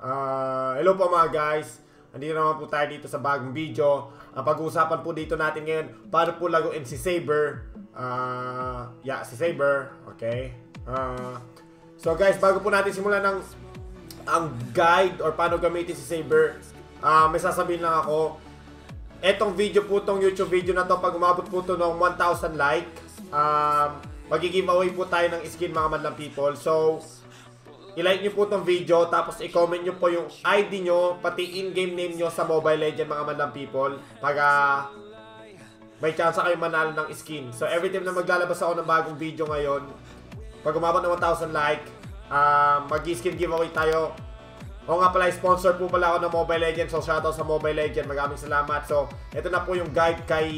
Hello po mga guys. Andito naman po tayo dito sa bagong video. Ang pag-uusapan po dito natin ngayon, paano po laguin si Saber. Si Saber. Okay. So guys, bago po natin simulan ang guide or paano gamitin si Saber, may sasabihin lang ako. Etong video po, tong YouTube video na to, pag umabot po to ng 1,000 like, magigiveaway po tayo ng skin mga madlang people. So, i-like nyo po itong video, tapos i-comment nyo po yung ID nyo, pati in-game name nyo sa Mobile Legends mga madlang people. Pag may chance kayo manalo ng skin. So, every time na maglalabas ako ng bagong video ngayon, pag umabot ng 1,000 like, mag-skin giveaway tayo. O nga pala, sponsor po pala ako ng Mobile Legends. So, shoutout sa Mobile Legends. Maraming salamat. So, ito na po yung guide kay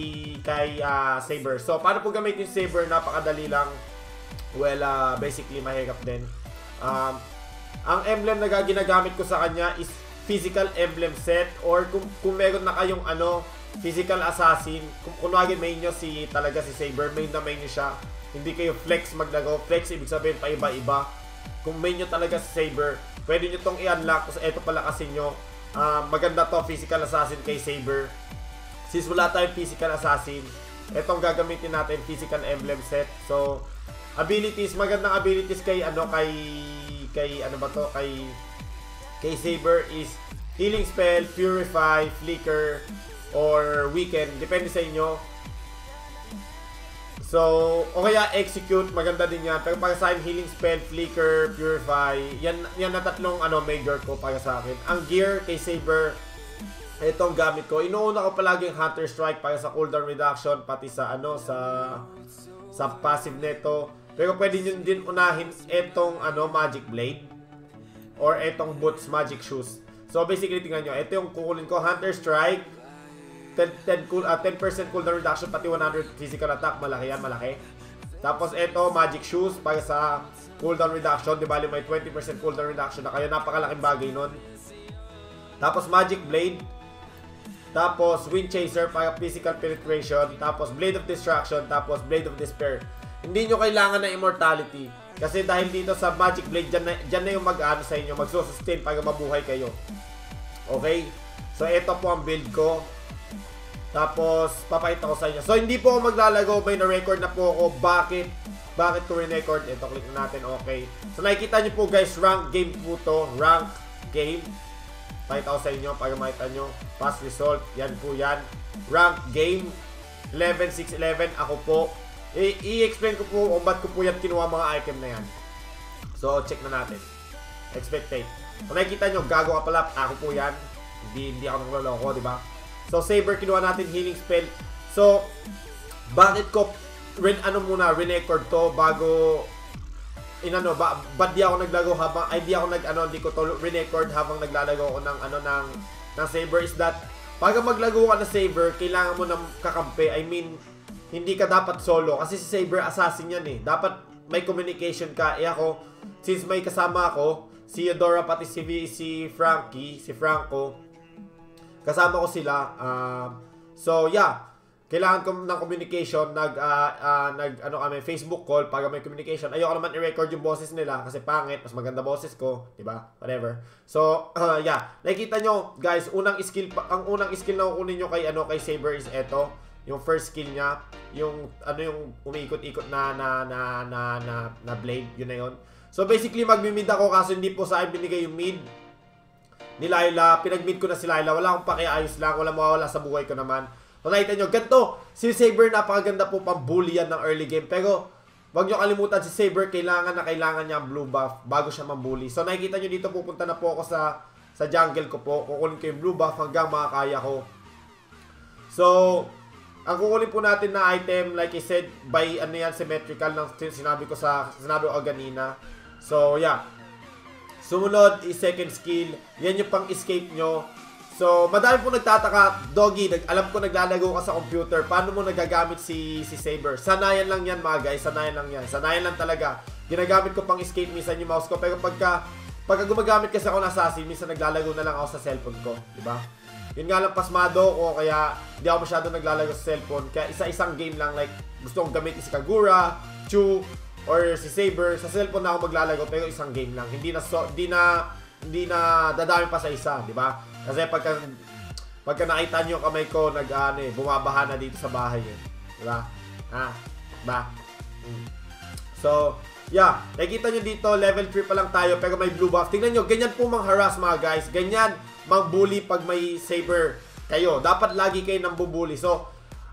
Saber. So, paano po gamitin yung Saber? Napakadali lang. Well, basically, mahirap din. Ang emblem na ginagamit ko sa kanya is physical emblem set, or kung meron na kayong physical assassin, kung wagin main nyo si Saber, main nyo siya. Hindi kayo flex maglago. Flex ibig sabihin pa iba-iba. Kung main nyo talaga si Saber, pwede nyo itong i-unlock. Kasi ito pala kasi nyo, maganda to, physical assassin kay Saber. Since wala tayong physical assassin, itong gagamitin natin, physical emblem set. So, abilities, magandang abilities kay Saber is healing spell, purify, flicker, or weaken, depende sa inyo. So, o kaya execute, maganda din yan. Pero para sa akin, healing spell, flicker, purify, yan na tatlong major ko para sa akin. Ang gear kay Saber, itong gamit ko. Inuuna ko palagi yung Hunter Strike para sa cooldown reduction, pati sa sa passive neto. Pero pwede nyo din unahin etong Magic Blade or etong boots, Magic Shoes. So basically, tingnan nyo, ito yung kukulin ko, Hunter Strike 10% cooldown reduction, pati 100 physical attack. Malaki yan, malaki. Tapos eto, Magic Shoes para sa cooldown reduction. Di bali may 20% cooldown reduction na, kaya napakalaking bagay nun. Tapos Magic Blade. Tapos Wind Chaser para physical penetration. Tapos Blade of Destruction. Tapos Blade of Despair. Hindi nyo kailangan na immortality, kasi dahil dito sa Magic Blade, dyan na yung sa inyo, magsusustain para mabuhay kayo. Okay? So ito po ang build ko. Tapos papakita ko sa inyo. So hindi po ako maglalago. May na-record na po ako. Bakit ko re-record? Ito, click na natin. Okay. So nakikita nyo po guys, rank game po to. Rank game. Pakita ko sa inyo para makita nyo. Past result. Yan po yan. Rank game. 11-6-11. Ako po. I-explain ko po kung ba't ko po yan kinuha mga item na yan. So, check na natin. Expectate. Kung nakikita nyo, gago ka pala. Ako po yan. Hindi ako nagloloko, di ba? So, Saber, kinuha natin healing spell. So, bakit ko re-record to bago ba't di ako naglalago habang hindi ko to re-record habang naglalago ako ng Saber is that pag maglago ka na Saber, kailangan mo ng kakampi. I mean, hindi ka dapat solo, kasi si Saber assassin yan eh. Dapat may communication ka. Eh ako, since may kasama ako si Eudora, pati si Franco, kasama ko sila. So yeah, kailangan ko ng communication. Kami Facebook call para may communication. Ayoko naman i-record yung boses nila kasi pangit. Mas maganda boses ko, di ba? Whatever. So, yeah. Nakikita nyo, guys, ang unang skill na kukunin nyo kay Saber is eto. Yung first skill niya, yung umiikot-ikot na blade, yun na yun. So basically, mag-mid ako kasi hindi po sa akin binigay yung mid ni Layla. Pinag-mid ko na si Layla. Wala akong pakiayos lang. Walang mawawala sa buhay ko naman. So, nakita nyo, ganito, si Saber napakaganda po pang bully yan ng early game. Pero, wag nyo kalimutan, si Saber, kailangan niya ang blue buff bago siya mambully. So, nakikita nyo dito, pupunta na po ako sa jungle ko po. Kukunin ko yung blue buff hanggang makakaya ko. So, ang kukunin po natin na item, like I said, by symmetrical ng sinabi ko kanina. So, yeah. Sumunod, second skill. Yan yung pang escape nyo. So, madami po nagtataka, Doggy, alam ko naglalago ka sa computer. Paano mo nagagamit si Saber? Sanayan lang yan mga guys, sanayan lang yan. Sanayan lang talaga. Ginagamit ko pang escape minsan yung mouse ko. Pero pagka gumagamit kasi ako ng assassin, minsan naglalago na lang ako sa cellphone ko. Diba? Yun nga lang, pasmado ko, kaya hindi ako masyado naglalago sa cellphone. Kaya isa-isang game lang, like gusto kong gamitin si Kagura, Chu, or si Saber. Sa cellphone na ako maglalago, pero isang game lang. Hindi na hindi na dadami pa sa isa, di ba? Kasi pagka nakita niyo kamay ko bumabaha na dito sa bahay eh. Di ba? Ah, ba. So, yeah, nakikita niyo dito level 3 pa lang tayo pero may blue buff. Tingnan niyo, ganyan po mang-harass mga guys. Ganyan mang-bully pag may saber kayo. Dapat lagi kayo nang bubuli. So,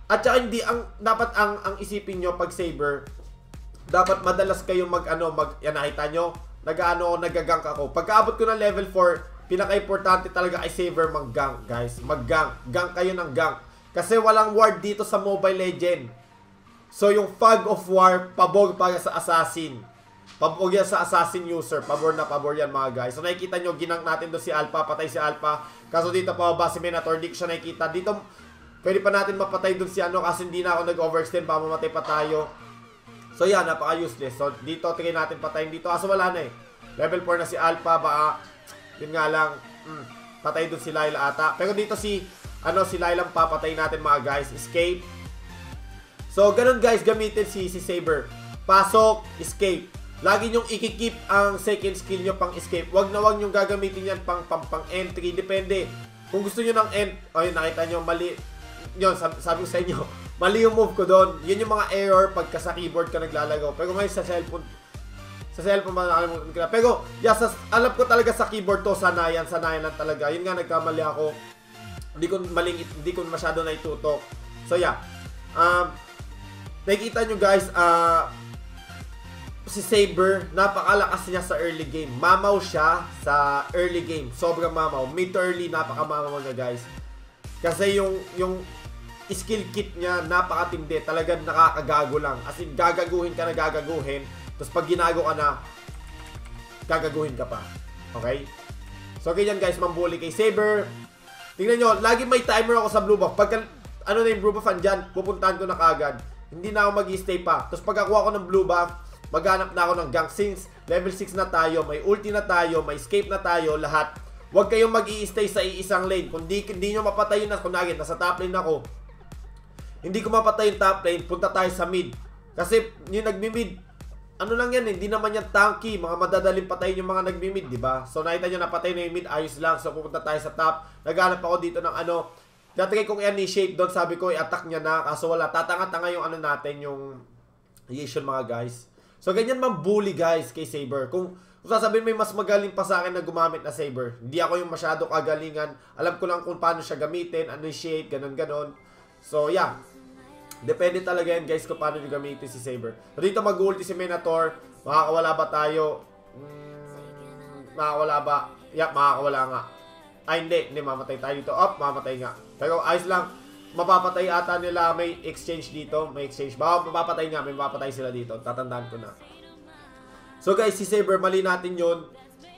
at saka hindi dapat ang isipin niyo pag saber, dapat madalas kayo yan nakita niyo, nagagank ako. Pagkaabot ko ng level 4, pinaka-importante talaga ay saber mag-gank, guys. Mag-gank. Gank kayo ng gank. Kasi walang ward dito sa Mobile Legend. So, yung Fog of War, pabor para sa assassin. Pabor yan sa assassin user. Pabor na pabor yan, mga guys. So, nakikita nyo, ginank natin doon si Alpha. Patay si Alpha. Kaso dito pa ba si Minotaur, hindi ko siya nakikita. Dito, pwede pa natin mapatay doon si kasi hindi na ako nag-overextend. Baka mamatay pa tayo. So yan, napaka-useless. So dito, tingin natin patayin dito. Kaso wala na eh. Level 4 na si Alpha. Baka, yun nga lang, patay dun si Layla ata. Pero dito si Layla papatay natin mga guys. Escape. So ganun guys, gamitin si Saber. Pasok, escape. Lagi nyong ikikip ang second skill nyo pang escape. Wag na wag nyong gagamitin yan pang entry. Depende. Kung gusto nyo ng end, ayun, nakita nyo, mali. Yun, sabi ko sa inyo. Mali yung move ko doon. Yun yung mga error pagka sa keyboard ka naglalagaw. Pero ngayon sa cellphone. Sa cellphone makakalimutan ko na. Pero, yeah, alam ko talaga sa keyboard to. Sanayan. Sanayan lang talaga. Yun nga, nagkamali ako. Hindi ko masyado na itutok. So, yeah. Nakikita nyo guys, si Saber, napakalakas niya sa early game. Mamaw siya sa early game. Sobrang mamaw. Mid to early, napakamamaw niya guys. Kasi yung skill kit niya, napakatindi. Talagang nakakagago lang. As in, gagaguhin ka na gagaguhin. Tapos pag ginago ka na, gagaguhin ka pa. Okay? So, ganyan guys, mambuli kay Saber. Tingnan nyo, lagi may timer ako sa blue buff. Pagka, blue buff andyan, pupuntahan ko na kagad. Hindi na ako mag-stay pa. Tapos pag ako ng blue buff, maghanap na ako ng gank. Since level 6 na tayo, may ulti na tayo, may escape na tayo, lahat. Huwag kayong mag-i-stay sa iisang lane. Kung di nyo mapatay yun, kung nasa top lane ako, hindi ko mapatay yung top lane, punta tayo sa mid. Kasi yung nagmi-mid, ano lang yan, hindi naman yan tanky. Mga madadaling patayin yung mga nagmi-mid, diba? So nakita nyo, napatay na yung mid, ayos lang. So pupunta tayo sa top. Naghanap ako dito ng ano. Natry kong yan i-shape doon, sabi ko, i-attack niya na. Kaso wala, tatanga-tanga yung ano natin, yung reaction mga guys. So ganyan mang bully guys kay Saber. Kung sasabihin may mas magaling pa sa akin na gumamit na Saber, hindi ako yung masyado kagalingan. Alam ko lang kung paano siya gamitin, ano yung shape, ganon-ganon. So yeah. Depende talaga yan guys kung paano nyo gamitin si Saber. So dito mag-ulti si Minotaur. Makakawala ba tayo? Makakawala ba? Yap, makakawala nga. Ay hindi, mamatay tayo dito. Up, mamatay nga. Pero ayos lang, mapapatay ata nila. May exchange dito, may exchange. Baka mapapatay nga, may mapapatay sila dito. Tatandaan ko na. So guys, si Saber, mali natin yun.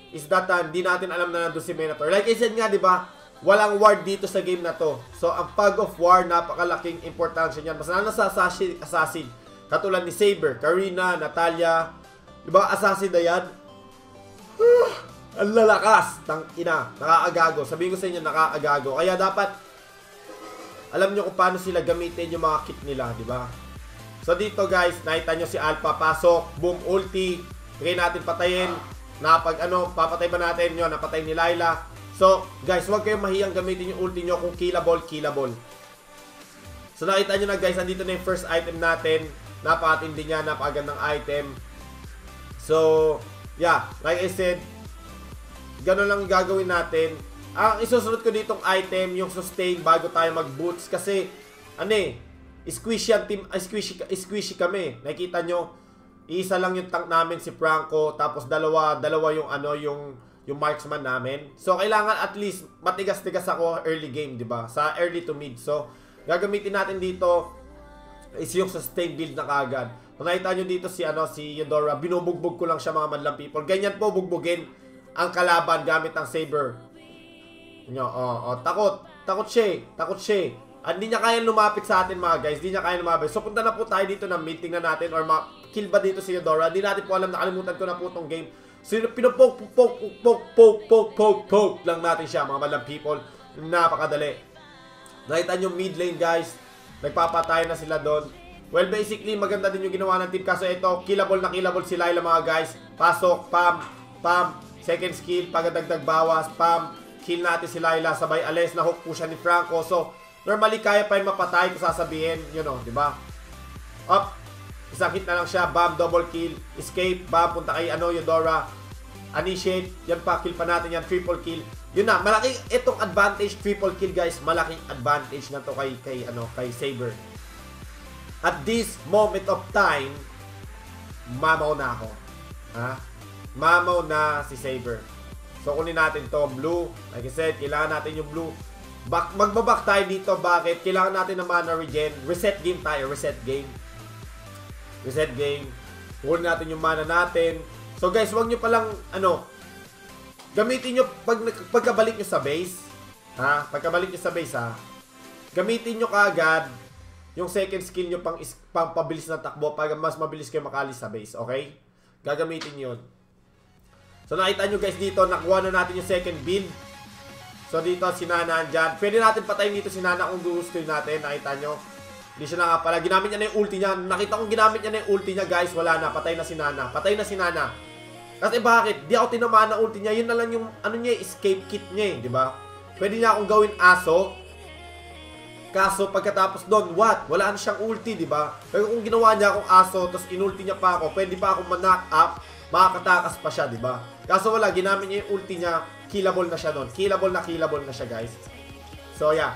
Is that time, di natin alam na nandun si Minotaur. Like I said nga, diba? Walang ward dito sa game na to. So, ang Fog of War, napakalaking importansya niyan. Mas lalo sa assassin. Katulad ni Saber, Karina, Natalia. Diba, assassin na yan? Ang lalakas. Tangina. Nakaagago. Sabihin ko sa inyo, nakaagago. Kaya dapat, alam nyo kung paano sila gamitin yung mga kit nila, diba? So, dito guys, nakita nyo si Alpha. Pasok, boom, ulti. Try natin patayin. Papatay ba natin yun? Napatay ni Layla. So, guys, huwag kayong mahiyang gamitin yung ulti nyo kung killable, killable. So, nakita nyo na guys, andito na yung first item natin. Napakatindi niya, napakagandang item. So, yeah, like I said, ganun lang gagawin natin. Ang isusunod ko ditong item, yung sustain bago tayo mag-boots. Kasi, squishy ang team, squishy kami. Nakita nyo, isa lang yung tank namin, si Franco. Tapos dalawa yung yung marksman namin. So, kailangan at least matigas-tigas ako early game, diba? Sa early to mid. So, gagamitin natin dito is yung sustain build na kagad. So, nakita nyo dito si Eudora. Binubugbog ko lang siya mga madlang people. Ganyan po, bugbugin ang kalaban gamit ang saber. Takot. Takot siya. Hindi niya kaya lumapit sa atin mga guys. Hindi niya kaya lumapit. So, punta na po tayo dito ng meeting na natin or kill ba dito si Eudora. Hindi natin po alam. Nakalimutan ko na po itong game. So, pinopoke lang natin siya, mga malang people. Napakadali. Nakita nyo mid lane, guys. Nagpapatay na sila doon. Well, basically, maganda din yung ginawa ng team. Kaso ito, killable na killable si Layla, mga guys. Pasok, pam, pam, Second skill, pagdagdag bawas, pump. Kill natin si Layla, sabay alis. Nahook po siya ni Franco. So, normally kaya pa yung mapatay kung sasabihin. You know, di ba? Up. Isang hit na lang siya. Bam, double kill. Escape. Bam, punta kay Eudora. Initiate. Yan pa, kill pa natin yan. Triple kill. Yun na, malaking itong advantage, triple kill guys, malaking advantage na to kay Saber. At this moment of time, mamaw na ako. Ha? Mamaw na si Saber. So kunin natin to blue. Like I said, kailangan natin yung blue. Magbaback tayo dito, bakit? Kailangan natin ng mana regen. Reset game tayo, reset game. Reset game. Kunin natin yung mana natin. So guys, wag nyo palang, gamitin nyo, pagkabalik nyo sa base, ha? Pagkabalik nyo sa base, ha? Gamitin nyo kaagad yung second skill nyo pang pabilis na takbo para mas mabilis kayo makalis sa base, okay? Gagamitin yun. So, nakita nyo guys dito, nakuha na natin yung second build. So, dito, si Nana andyan. Pwede natin patayin dito si Nana kung gusto natin, nakita nyo. Hindi siya nakapala. Ginamit niya na yung ulti niya. Nakita kong ginamit niya na yung ulti niya, guys. Wala na, patay na si Nana. Patay na si Nana. Kasi bakit? Di ako tinamaan na ulti niya. Yun na lang yung, escape kit niya, di ba? Pwede niya akong gawin aso. Kaso, pagkatapos doon, what? Wala na siyang ulti, di ba? Pero kung ginawa niya akong aso, tapos inulti niya pa ako, pwede pa akong manack up, makakatakas pa siya, di ba? Kaso wala, ginamit niya yung ulti niya, killable na siya doon. Killable na siya, guys. So, yeah.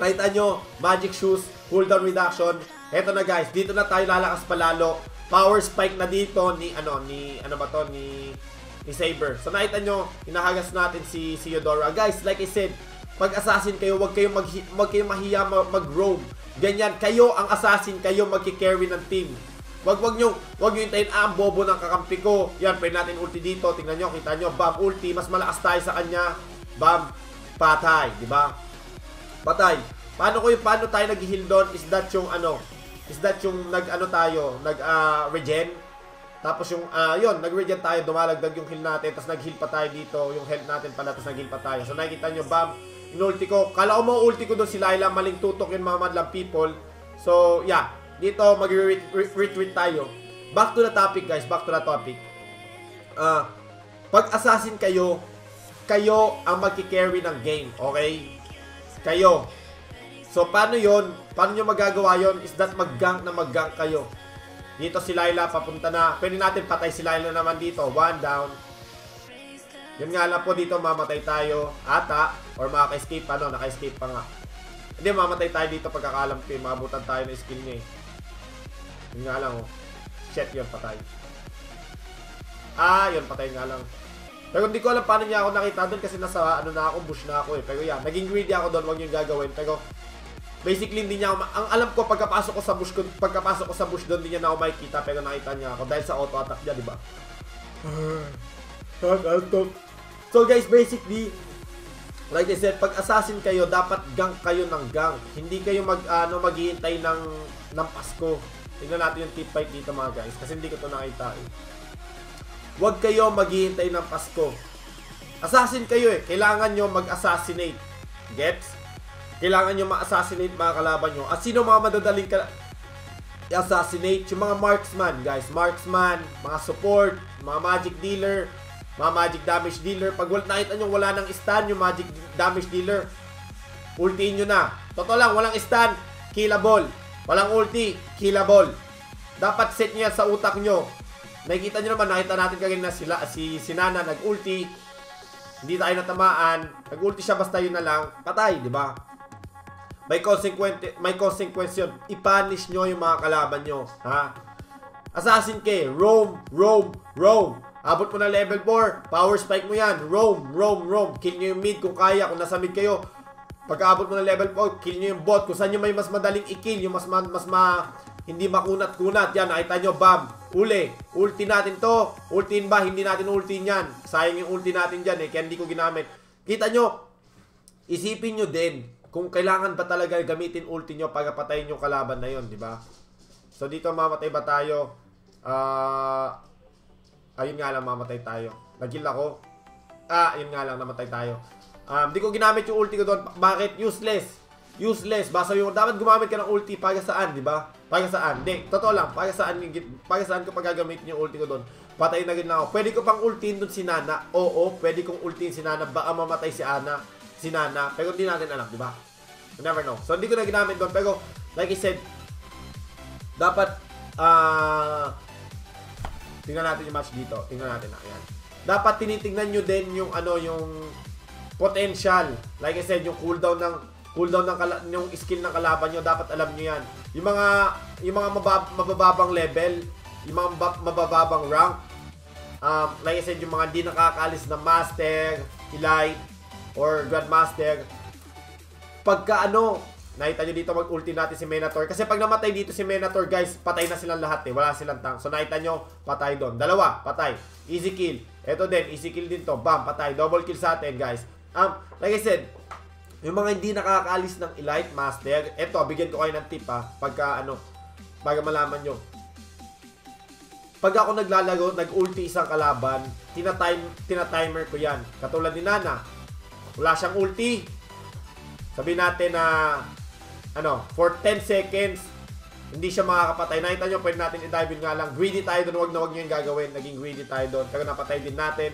Nakita nyo, Magic Shoes, cooldown reduction. Eto na, guys. Dito na tayo lalakas palalo. Power spike na dito ni Saber. So nakita nyo, hinahagas natin si Eudora. Guys, like I said, pag assassin kayo, huwag kayong mahiya mag-roam. Ganyan, kayo ang assassin, kayo magki-carry ng team. Huwag nyo hintayin, bobo ng kakampi ko. Yan, pwede natin ulti dito. Tingnan nyo, kita nyo, bam, ulti. Mas malakas tayo sa kanya. Bam, patay, di ba? Patay. Paano tayo nag-heal doon? Is that yung nag-regen. Tapos yung, nag-regen tayo, dumalagdag yung heal natin, tapos nag-heal pa tayo dito, yung health natin pala, tapos nag-heal pa tayo. So nakikita nyo, bam, inulti ko. Kala ko ma-ulti ko doon si Layla, maling tutok yun mga madlang people. So, yeah, dito mag-retreat tayo. Back to the topic guys, back to the topic. Pag assassin kayo, kayo ang magkikarry ng game, okay? Kayo. So, paano yun? Paano nyo magagawa yun? Is that mag-gank na mag-gank kayo. Dito si Layla, papunta na. Pwede natin patay si Layla naman dito. One down. Yun nga lang po dito, mamatay tayo. Ata, or maka-escape. Ano? Naka-escape pa nga. Hindi, mamatay tayo dito pagkakalam ko. Maabutan tayo na skill niya eh. Yun nga lang oh. Shit, yun patay. Yun patay nga lang. Pero hindi ko alam paano niya ako nakita doon kasi nasa na ako, bush na ako eh. Pero yan, naging greedy ako doon, wag yung gagawin. Pero basically hindi niya ako, ang alam ko pagkapasok ko sa bush doon, hindi niya na ako makikita pero nakita niya ako dahil sa auto attack niya, di ba? So guys, basically like I said, pag assassin kayo, dapat gank kayo ng gank. Hindi kayo maghihintay ng Pasko. Tingnan natin yung tip fight dito mga guys kasi hindi ko to nakita eh. Huwag kayo maghihintay ng Pasko. Assassin kayo eh. Kailangan nyo mag-assassinate. Gets? Kailangan nyo ma-assassinate mga kalaban nyo. At sino mga madadaling assassinate? Yung mga marksman, guys. Marksman, mga support, mga magic dealer, mga magic damage dealer. Pag nakita nyo wala ng stun yung magic damage dealer, ultiin nyo na. Totoo lang, walang stun, killable. Walang ulti, killable. Dapat set nyo yan sa utak nyo. Nakikita nyo naman, nakita natin kanina si Nana nag-ulti. Hindi tayo natamaan. Nag-ulti siya basta yun na lang. Patay, di ba? May consequence yun. I-punish nyo yung mga kalaban nyo. Ha? Assassin kay roam, roam, roam. Abot mo na level 4. Power spike mo yan. Roam, roam, roam. Kill nyo yung mid kung kaya. Kung nasa mid kayo, pagkaabot mo na level 4, kill nyo yung bot. Kung saan nyo may mas madaling i-kill, yung hindi makunat-kunat. Yan, nakita nyo, bam. Uli. Ulti natin to. Ultiin ba? Hindi natin ultiin yan. Sayang yung ulti natin dyan eh. Kaya hindi ko ginamit. Kita nyo. Isipin nyo din kung kailangan ba talaga gamitin ulti nyo para patayin yung kalaban na yun. Diba? So, dito mamatay ba tayo? Ayun nga lang, mamatay tayo. Nag-heal ako. Ayun nga lang, namatay tayo. Hindi ko ginamit yung ulti ko doon. Bakit? Useless. useless. Basta yung dapat gumamit ka ng ulti para saan, di ba? Para saan? Hindi, totoo lang, para saan kapag gagamitin yung ulti ko doon. Patay na rin ako. Pwede ko pang ultiin doon si Nana. Oo, pwede kong ultiin si Nana. Baka mamatay si Nana. Pero hindi natin alam, di ba? You never know. So, hindi ko na ginamit doon. Pero, like I said, dapat, tingnan natin yung match dito. Tingnan natin na. Ayan. Dapat tinitingnan nyo din yung ano, yung potential. Like I said, yung cooldown ng yung skill ng kalaban nyo. Dapat alam nyo yan. Yung mga mabababang level, yung mga mabababang rank. Like I said, yung mga hindi nakakaalis na master, elite, or grandmaster. Pagka ano, nakita nyo dito mag-ulti natin si Minotaur. Kasi pag namatay dito si Minotaur, guys, patay na silang lahat eh. Wala silang tank. So nakita nyo, patay doon. Dalawa, patay. Easy kill. Ito din, easy kill din to. Bam, patay. Double kill sa atin, guys. Like I said, yung mga hindi nakakaalis ng elite master, eto, bigyan ko kayo ng tip ha. Pagka ano, para malaman nyo. Pag ako naglalaro, nag-ulti isang kalaban, tinatimer ko yan. Katulad ni Nana, wala siyang ulti. Sabihin natin na ano, for 10 seconds, hindi siya makakapatay. Nakita nyo, pwede natin i-dive yun nga lang. Greedy tayo doon. Huwag na huwag nyo yung gagawin. Naging greedy tayo doon. Pero napatay din natin.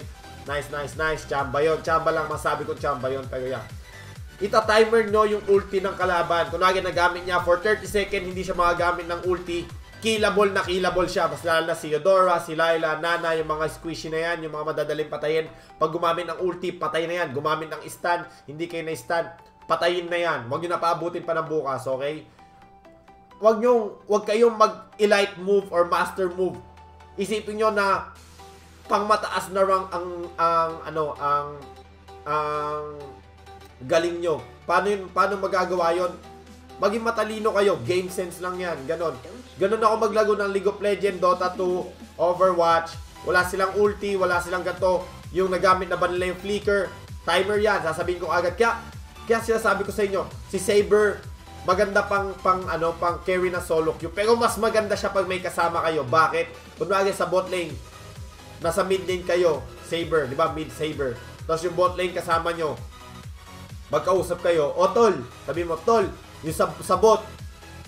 Nice, nice, nice. Chamba yun. Chamba lang. Masabi ko chamba yun. Pero yan. Ita-timer nyo yung ulti ng kalaban. Kunwari nagamit niya for 30 seconds, hindi siya makagamit ng ulti. Killable na killable siya. Mas lalo na si Eudora, si Layla, Nana, yung mga squishy na yan, yung mga madadaling patayin. Pag gumamit ng ulti, patay na yan. Gumamit ng stun, hindi kayo na-stun. Patayin na yan. Huwag nyo na paabutin pa ng bukas, okay? Huwag kayong mag-elite move or master move. Isipin nyo na pang mataas na rank ang galing nyo. Paano magagawa yon? Maging matalino kayo. Game sense lang yan. Ganon. Ganon ako maglago ng League of Legends, Dota 2, Overwatch. Wala silang ulti, wala silang ganito. Yung nagamit na ba nila yung flicker? Timer yan. Sasabihin ko agad. Kaya sinasabi ko sa inyo, si Saber, maganda pang carry na solo queue. Pero mas maganda siya pag may kasama kayo. Bakit? Kunwari sa bot lane, nasa mid lane kayo, Saber, di ba? Mid Saber. Tapos yung bot lane kasama nyo, magkausap kayo. O tol, sabi mo, tol, yung sa bot,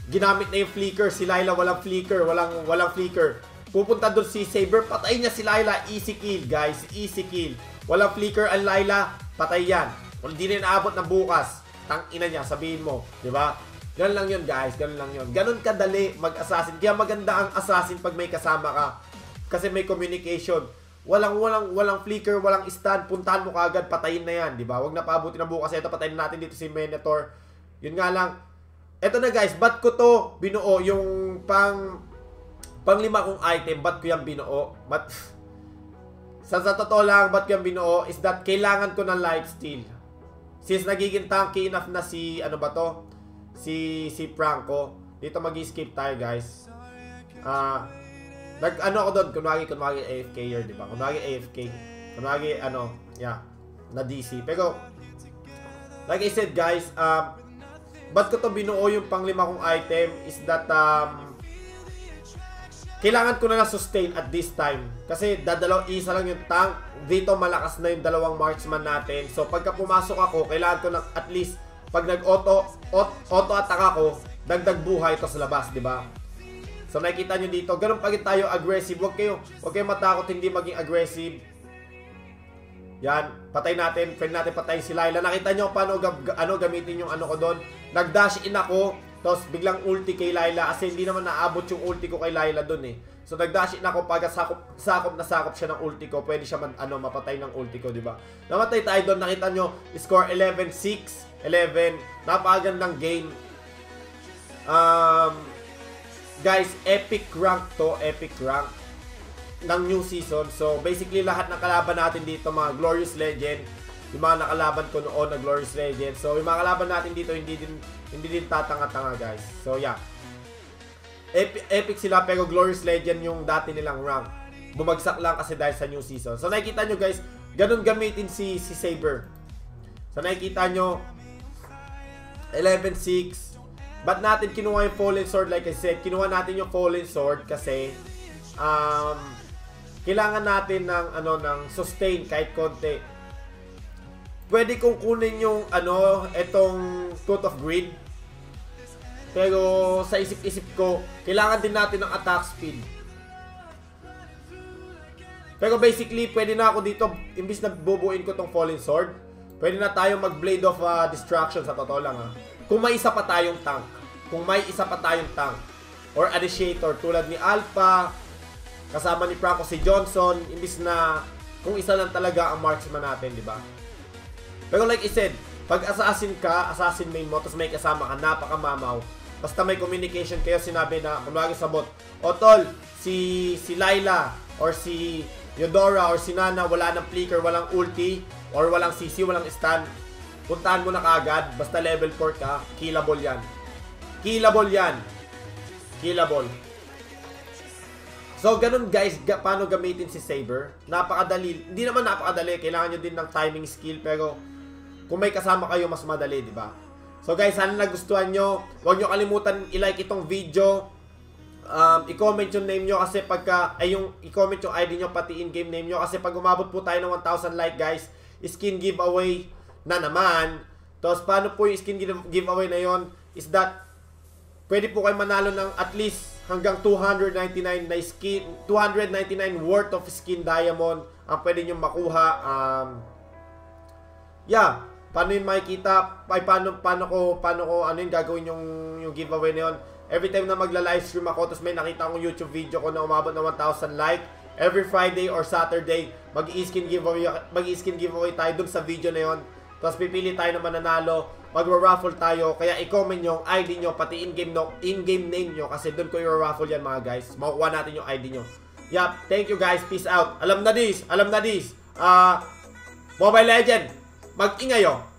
ginamit na yung flicker. Si Layla walang flicker, walang flicker. Pupunta doon si Saber, patay niya si Layla. Easy kill, guys. Easy kill. Walang flicker ang Layla, patay yan. Kung hindi na naabot ng bukas, tangina niya, sabihin mo, di ba? Ganun lang yun, guys, ganun lang yun. Ganun kadali mag-assassin. Kaya maganda ang assassin pag may kasama ka. Kasi may communication. Walang flicker, walang stand. Puntahan mo kaagad, patayin na yan, di ba? Huwag na paabuti ng bukas. Ito, patayin natin dito si Minotaur. Yun nga lang. Ito na, guys, ba't ko to binuo? Yung pang-lima kong item, ba't ko yung binuo? Sa totoo lang, ba't ko yung binuo? Is that kailangan ko ng lifesteal. Since nagiging tanky enough na si, ano ba to? Si Franco. Dito mag-skip tayo, guys. Nag-ano ako doon? Kunwari AFK year, di ba? Kunwari AFK. Kunwari, ano, yeah. Na DC. Pero, like I said, guys, ba't ko to binuo yung pang-lima kong item is that, kailangan ko na na-sustain at this time. Kasi isa lang yung tank. Dito malakas na yung dalawang marksman natin. So pagka pumasok ako, kailangan ko na at least pag nag-auto-attack ako, dagdag buhay ito sa labas, di ba? So nakikita nyo dito, ganun pa rin tayo aggressive. Huwag kayo matakot, hindi maging aggressive. Yan, patay natin, friend natin, patay si Layla. Nakita nyo paano gamitin yung ano ko doon. Nag-dash in ako. Tapos biglang ulti kay Layla kasi hindi naman naabot yung ulti ko kay Layla doon eh. So nagdash in ako pag sakop na sakop siya ng ulti ko. Pwede siya mapatay ng ulti ko, di ba? Namatay tayo doon. Nakita nyo, score 11-6, 11. Napakagandang game. Guys, epic rank to. Epic rank ng new season. So basically lahat ng kalaban natin dito, mga Glorious Legend. Yung mga nakalaban ko noon na Glorious Legend. So yung mga kalaban natin dito, hindi din tatanga-tanga, guys. So yeah, epic sila pero Glorious Legend yung dati nilang rank. Bumagsak lang kasi dahil sa new season. So nakikita nyo, guys, ganun gamitin si Saber. So nakikita nyo 11-6. Ba't natin kinuha yung Fallen Sword? Like I said, kinuha natin yung Fallen Sword kasi kailangan natin ng sustain kahit konti. Pwede kong kunin yung, etong Tooth of Greed. Pero sa isip-isip ko, kailangan din natin ng attack speed. Pero basically, pwede na ako dito, imbis na bubuin ko tong Fallen Sword, pwede na tayo mag Blade of Destruction sa totoo lang ha. Kung may isa pa tayong tank. Or initiator tulad ni Alpha, kasama ni Franco si Johnson, imbis na kung isa lang talaga ang marksman natin, di ba? Pero like I said, pag assassin ka, assassin main mo, tapos may kasama ka, napakamamaw. Basta may communication kayo, sinabi na, kunwari sa bot, o tol, si Layla, or si Eudora, or si Nana, wala ng flicker, walang ulti, or walang CC, walang stun, puntahan mo na kaagad, basta level 4 ka, killable yan. Killable. So, ganun guys, paano gamitin si Saber? Napakadali. Hindi naman napakadali, kailangan nyo din ng timing skill, pero kung may kasama kayo, mas madali, di ba? So guys, sana nagustuhan nyo. Huwag nyo kalimutan i-like itong video. I-comment yung name nyo kasi pagka, i-comment yung ID nyo, pati in-game name nyo. Kasi pag umabot po tayo ng 1,000 like guys, skin giveaway na naman. Tapos, paano po yung skin giveaway na yon is that, pwede po kayo manalo ng at least hanggang 299 na skin, 299 worth of skin diamond ang pwede nyo makuha. Yeah, paano yun makikita? Paano ko ano yung gagawin yung giveaway na yun? Every time na magla-livestream ako, tapos may nakita akong YouTube video ko na umabot ng 1,000 like, every Friday or Saturday, mag-i-skin giveaway tayo dun sa video na yun. Tapos pipili tayo ng mananalo. Mag-raffle tayo, kaya i-comment nyo yung ID nyo, pati in-game name nyo, kasi doon ko i-raffle yan mga guys. Makukuha natin yung ID nyo. Yup, thank you guys, peace out. Alam na this, Mobile Legend, mag-ingay nyo.